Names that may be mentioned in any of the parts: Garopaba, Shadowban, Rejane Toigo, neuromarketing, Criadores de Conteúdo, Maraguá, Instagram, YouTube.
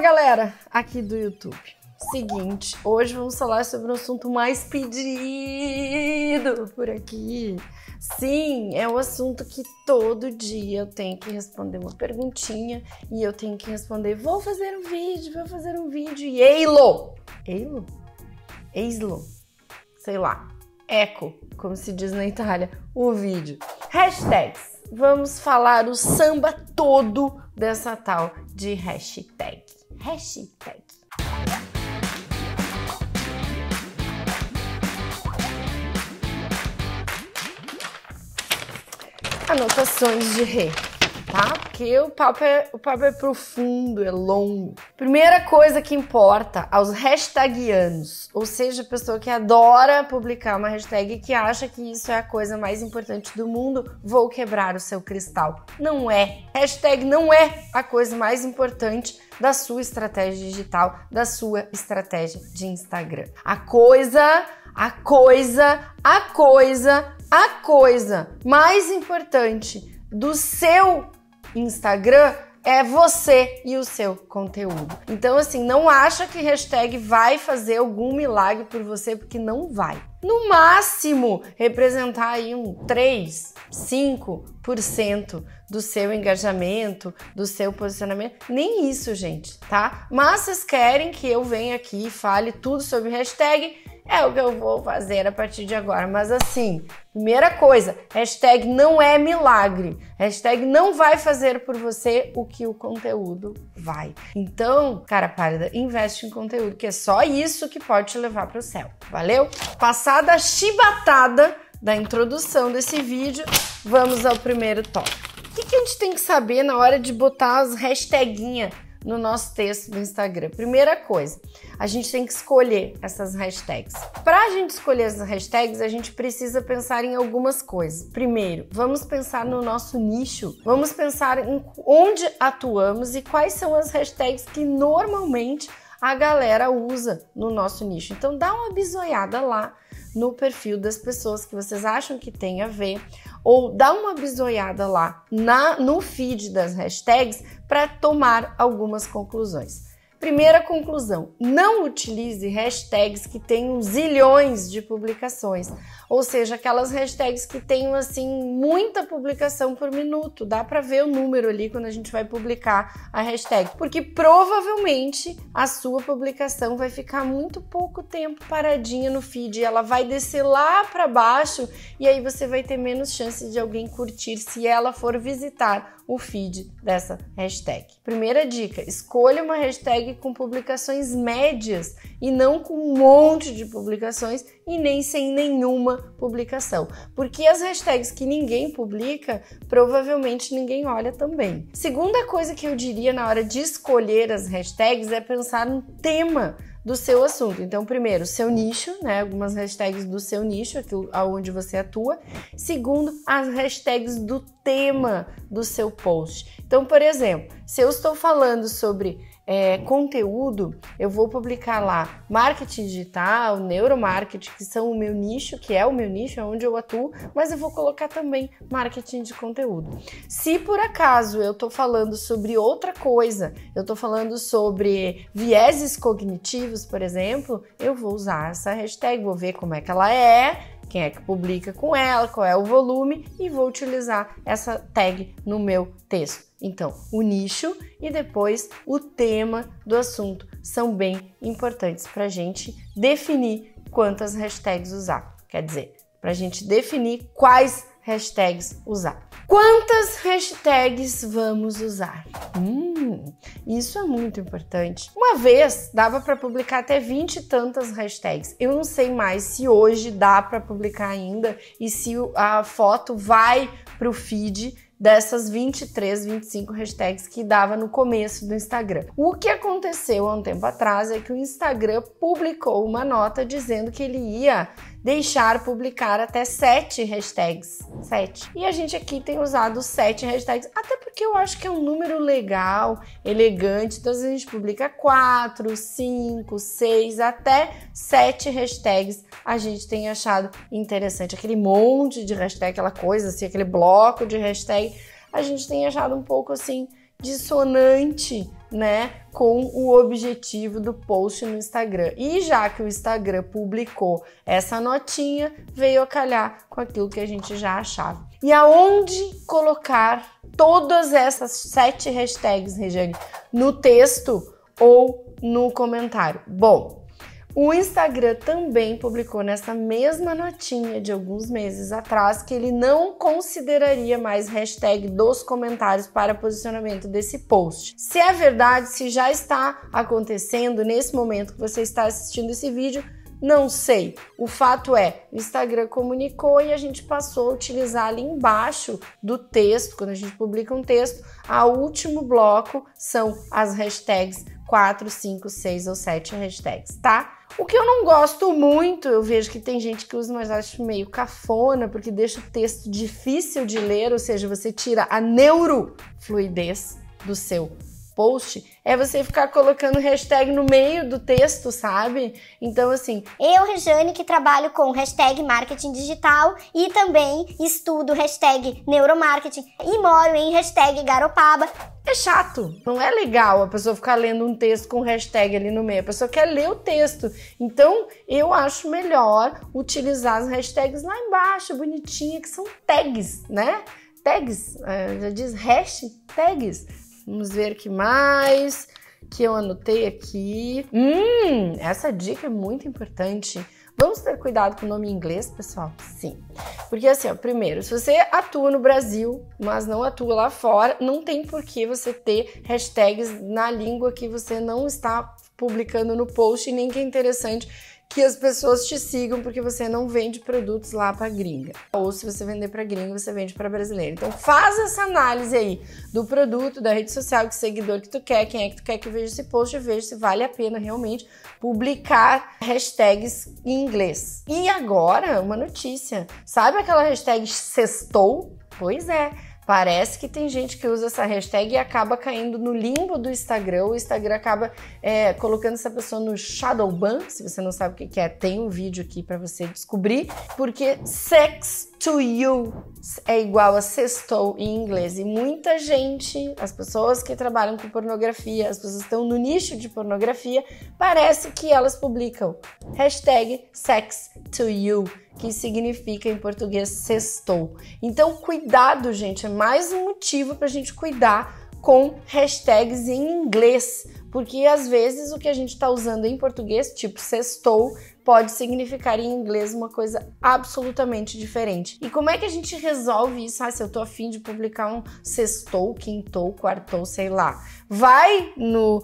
galera aqui do YouTube. Seguinte, hoje vamos falar sobre um assunto mais pedido por aqui. Sim, é um assunto que todo dia eu tenho que responder uma perguntinha e eu tenho que responder, vou fazer um vídeo e eilo, sei lá, eco, como se diz na Itália, o vídeo. Hashtags, vamos falar o samba todo dessa tal de hashtag, Anotações de rei, tá? Porque o papo é profundo, é longo. Primeira coisa que importa aos hashtagianos, ou seja, a pessoa que adora publicar uma hashtag e que acha que isso é a coisa mais importante do mundo, vou quebrar o seu cristal. Não é. Hashtag não é a coisa mais importante da sua estratégia digital, da sua estratégia de Instagram. A coisa mais importante do seu Instagram é você e o seu conteúdo. Então, assim, não acha que hashtag vai fazer algum milagre por você, porque não vai. No máximo, representar aí um 3, 5% do seu engajamento, do seu posicionamento. Nem isso, gente, tá? Mas vocês querem que eu venha aqui e fale tudo sobre hashtag? É o que eu vou fazer a partir de agora, mas assim, primeira coisa, hashtag não é milagre, hashtag não vai fazer por você o que o conteúdo vai. Então, cara pálida, investe em conteúdo, que é só isso que pode te levar para o céu, valeu? Passada a chibatada da introdução desse vídeo, vamos ao primeiro tópico. O que a gente tem que saber na hora de botar as hashtaguinhas no nosso texto do Instagram? Primeira coisa, a gente tem que escolher essas hashtags. Para a gente escolher essas hashtags, a gente precisa pensar em algumas coisas. Primeiro, vamos pensar no nosso nicho, vamos pensar em onde atuamos e quais são as hashtags que normalmente a galera usa no nosso nicho. Então dá uma bisoiada lá no perfil das pessoas que vocês acham que tem a ver, ou dá uma bisoiada lá no feed das hashtags para tomar algumas conclusões. Primeira conclusão, não utilize hashtags que tenham zilhões de publicações, ou seja, aquelas hashtags que tenham assim muita publicação por minuto, dá para ver o número ali quando a gente vai publicar a hashtag, porque provavelmente a sua publicação vai ficar muito pouco tempo paradinha no feed, ela vai descer lá para baixo e aí você vai ter menos chance de alguém curtir se ela for visitar o feed dessa hashtag. Primeira dica, escolha uma hashtag com publicações médias e não com um monte de publicações e nem sem nenhuma publicação, porque as hashtags que ninguém publica, provavelmente ninguém olha também. Segunda coisa que eu diria na hora de escolher as hashtags é pensar no tema do seu assunto. Então, primeiro, seu nicho, né? Algumas hashtags do seu nicho, aquilo aonde você atua. Segundo, as hashtags do tema do seu post. Então, por exemplo, se eu estou falando sobre conteúdo, eu vou publicar lá marketing digital, neuromarketing, que são o meu nicho, que é o meu nicho, é onde eu atuo, mas eu vou colocar também marketing de conteúdo. Se por acaso eu tô falando sobre outra coisa, eu tô falando sobre vieses cognitivos, por exemplo, eu vou usar essa hashtag, vou ver como é que ela é, quem é que publica com ela, qual é o volume, e vou utilizar essa tag no meu texto. Então, o nicho e depois o tema do assunto são bem importantes para a gente definir quantas hashtags usar. Quer dizer, para a gente definir quais hashtags usar. Quantas hashtags vamos usar? Isso é muito importante. Uma vez dava para publicar até 20 e tantas hashtags. Eu não sei mais se hoje dá para publicar ainda e se a foto vai para o feed dessas 23, 25 hashtags que dava no começo do Instagram. O que aconteceu há um tempo atrás é que o Instagram publicou uma nota dizendo que ele ia deixar publicar até 7 hashtags. 7. E a gente aqui tem usado 7 hashtags, até porque eu acho que é um número legal, elegante, então a gente publica 4, 5, 6, até 7 hashtags a gente tem achado interessante. Aquele monte de hashtag, aquela coisa assim, aquele bloco de hashtag, a gente tem achado um pouco assim dissonante né, com o objetivo do post no Instagram. E já que o Instagram publicou essa notinha, veio a calhar com aquilo que a gente já achava. E aonde colocar todas essas 7 hashtags, Rejane? No texto ou no comentário? Bom, o Instagram também publicou nessa mesma notinha de alguns meses atrás que ele não consideraria mais hashtag dos comentários para posicionamento desse post. Se é verdade, se já está acontecendo nesse momento que você está assistindo esse vídeo, não sei. O fato é, o Instagram comunicou e a gente passou a utilizar ali embaixo do texto, quando a gente publica um texto, o último bloco são as hashtags, 4, 5, 6 ou 7 hashtags, tá? O que eu não gosto muito, eu vejo que tem gente que usa, mas acho meio cafona, porque deixa o texto difícil de ler, ou seja, você tira a neurofluidez do seu post, é você ficar colocando hashtag no meio do texto, sabe? Então, assim, eu, Rejane, que trabalho com hashtag marketing digital e também estudo hashtag neuromarketing e moro em hashtag Garopaba. É chato, não é legal a pessoa ficar lendo um texto com hashtag ali no meio, a pessoa quer ler o texto. Então, eu acho melhor utilizar as hashtags lá embaixo, bonitinha, que são tags, né? Tags, já diz hashtags. Vamos ver o que mais que eu anotei aqui. Essa dica é muito importante. Vamos ter cuidado com o nome em inglês, pessoal? Sim. Porque assim, ó, primeiro, se você atua no Brasil, mas não atua lá fora, não tem por que você ter hashtags na língua que você não está publicando no post, e nem que é interessante que as pessoas te sigam, porque você não vende produtos lá para gringa. Ou se você vender para gringa, você vende para brasileiro. Então faz essa análise aí do produto, da rede social, que seguidor que tu quer, quem é que tu quer que veja esse post, e veja se vale a pena realmente publicar hashtags em inglês. E agora, uma notícia. Sabe aquela hashtag sextou? Pois é. Parece que tem gente que usa essa hashtag e acaba caindo no limbo do Instagram. O Instagram acaba colocando essa pessoa no Shadowban. Se você não sabe o que é, tem um vídeo aqui para você descobrir. Porque sex to you é igual a sextou em inglês. E muita gente, as pessoas que trabalham com pornografia, as pessoas que estão no nicho de pornografia, parece que elas publicam hashtag sex to you, que significa em português sextou. Então cuidado, gente, é mais um motivo para a gente cuidar com hashtags em inglês, porque às vezes o que a gente está usando em português, tipo sextou, pode significar em inglês uma coisa absolutamente diferente. E como é que a gente resolve isso? Ah, se eu tô afim de publicar um sextou, quintou, quartou, sei lá. Vai no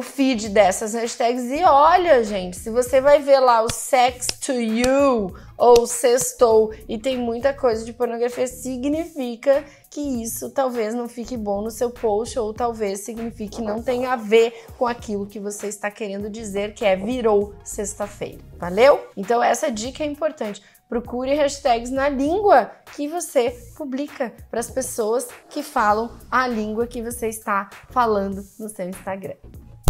feed dessas hashtags e olha, gente, se você vai ver lá o sex to you ou sextou e tem muita coisa de pornografia, significa que isso talvez não fique bom no seu post, ou talvez signifique que não tenha a ver com aquilo que você está querendo dizer, que é virou sexta-feira, valeu? Então essa dica é importante. Procure hashtags na língua que você publica, para as pessoas que falam a língua que você está falando no seu Instagram.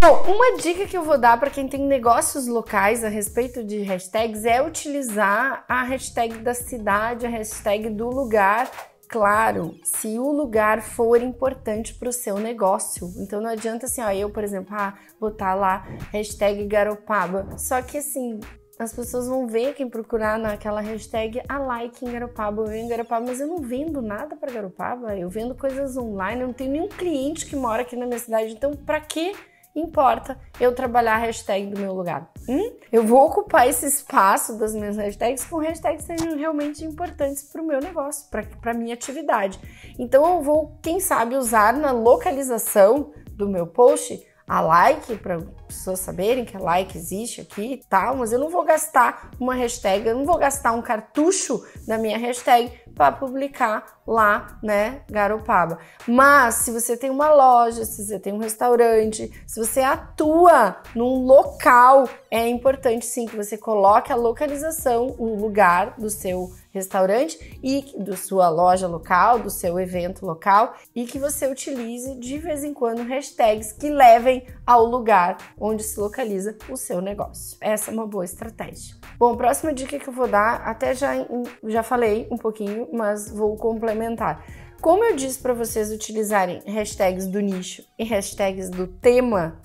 Bom, uma dica que eu vou dar para quem tem negócios locais a respeito de hashtags é utilizar a hashtag da cidade, a hashtag do lugar. Claro, se o lugar for importante para o seu negócio. Então não adianta assim, ó, eu, por exemplo, botar lá hashtag Garopaba. Só que assim, as pessoas vão ver, quem procurar naquela hashtag, a like em Garopaba, eu em Garopaba, mas eu não vendo nada para Garopaba, eu vendo coisas online, eu não tenho nenhum cliente que mora aqui na minha cidade, então para que importa eu trabalhar a hashtag do meu lugar? Eu vou ocupar esse espaço das minhas hashtags com hashtags que sejam realmente importantes para o meu negócio, para a minha atividade. Então eu vou, quem sabe, usar na localização do meu post a like, para pessoas saberem que a like existe aqui e tal, mas eu não vou gastar uma hashtag, eu não vou gastar um cartucho da minha hashtag para publicar lá, né, Garopaba. Mas se você tem uma loja, se você tem um restaurante, se você atua num local, é importante sim que você coloque a localização, o lugar do seu restaurante e da sua loja local, do seu evento local, e que você utilize de vez em quando hashtags que levem ao lugar onde se localiza o seu negócio. Essa é uma boa estratégia. Bom, a próxima dica que eu vou dar, até já falei um pouquinho, mas vou complementar. Como eu disse para vocês utilizarem hashtags do nicho e hashtags do tema,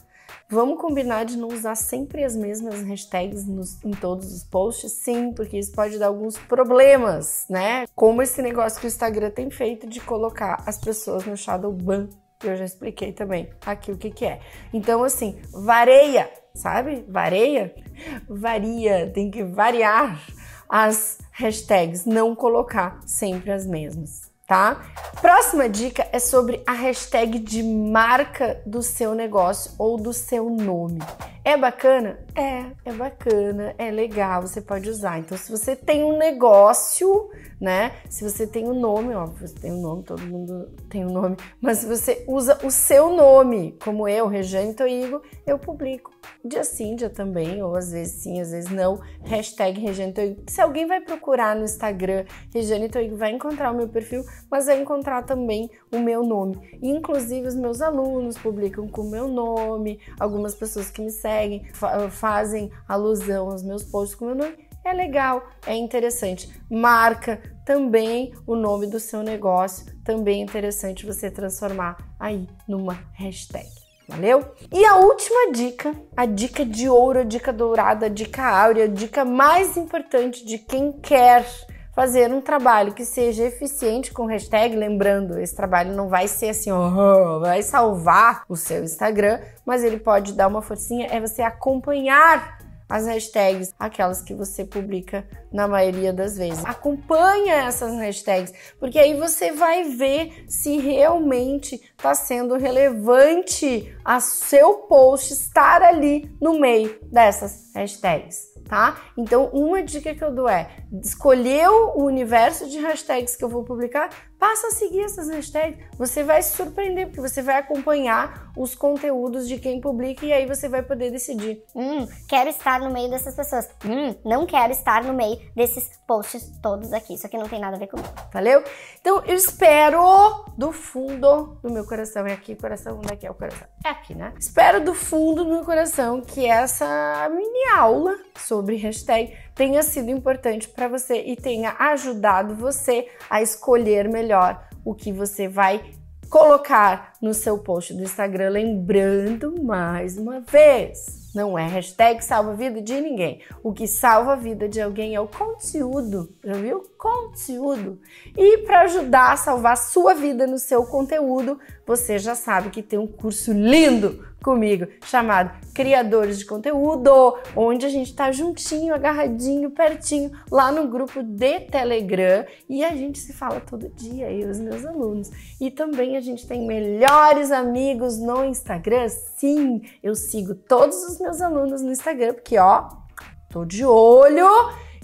vamos combinar de não usar sempre as mesmas hashtags em todos os posts? Sim, porque isso pode dar alguns problemas, né? Como esse negócio que o Instagram tem feito de colocar as pessoas no Shadowban, que eu já expliquei também aqui o que que é. Então, assim, vareia, sabe? Vareia? Varia, tem que variar as hashtags, não colocar sempre as mesmas, tá? Próxima dica é sobre a hashtag de marca do seu negócio ou do seu nome. É bacana? É bacana, é legal, você pode usar. Então, se você tem um negócio, né? Se você tem um nome, óbvio, você tem um nome, todo mundo tem um nome, mas se você usa o seu nome, como eu, Rejane Toigo, eu publico dia sim, dia também, ou às vezes sim, às vezes não, hashtag Rejane Toigo. Se alguém vai procurar no Instagram, Rejane Toigo, vai encontrar o meu perfil, mas vai encontrar também o meu nome. Inclusive, os meus alunos publicam com o meu nome, algumas pessoas que me seguem fazem alusão aos meus posts com o meu nome. É legal, é interessante. Marca também o nome do seu negócio, também é interessante você transformar aí numa hashtag, valeu? E a última dica, a dica de ouro, a dica dourada, a dica áurea, a dica mais importante de quem quer fazer um trabalho que seja eficiente com hashtag, lembrando, esse trabalho não vai ser assim, ó, vai salvar o seu Instagram, mas ele pode dar uma forcinha, é você acompanhar as hashtags, aquelas que você publica na maioria das vezes. Acompanha essas hashtags, porque aí você vai ver se realmente está sendo relevante a seu post estar ali no meio dessas hashtags, tá? Então, uma dica que eu dou é, escolheu o universo de hashtags que eu vou publicar, passa a seguir essas hashtags, você vai se surpreender, porque você vai acompanhar os conteúdos de quem publica e aí você vai poder decidir. Quero estar no meio dessas pessoas. Não quero estar no meio desses posts todos aqui. Isso aqui não tem nada a ver comigo. Valeu? Então, eu espero do fundo do meu coração. É aqui o coração, onde é que é o coração? É aqui, né? Espero do fundo do meu coração que essa mini aula sobre hashtag tenha sido importante para você e tenha ajudado você a escolher melhor o que você vai colocar no seu post do Instagram. Lembrando mais uma vez, não é hashtag salva a vida de ninguém. O que salva a vida de alguém é o conteúdo, já viu? Conteúdo. E para ajudar a salvar a sua vida no seu conteúdo, você já sabe que tem um curso lindo comigo, chamado Criadores de Conteúdo, onde a gente tá juntinho, agarradinho, pertinho, lá no grupo de Telegram, e a gente se fala todo dia, eu e os meus alunos. E também a gente tem melhores amigos no Instagram, sim, eu sigo todos os meus alunos no Instagram, porque ó, tô de olho,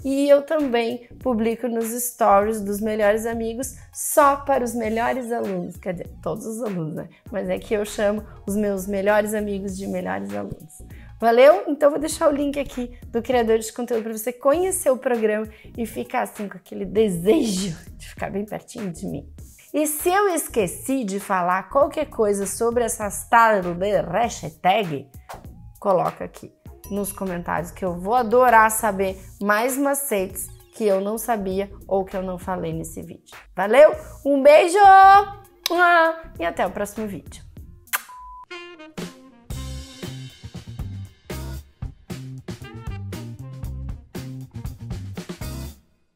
e eu também publico nos stories dos melhores amigos só para os melhores alunos, quer dizer, todos os alunos, né? Mas é que eu chamo os meus melhores amigos de melhores alunos. Valeu? Então vou deixar o link aqui do Criador de Conteúdo para você conhecer o programa e ficar assim com aquele desejo de ficar bem pertinho de mim. E se eu esqueci de falar qualquer coisa sobre essas tal de hashtag, coloca aqui nos comentários, que eu vou adorar saber mais macetes que eu não sabia ou que eu não falei nesse vídeo. Valeu? Um beijo e até o próximo vídeo.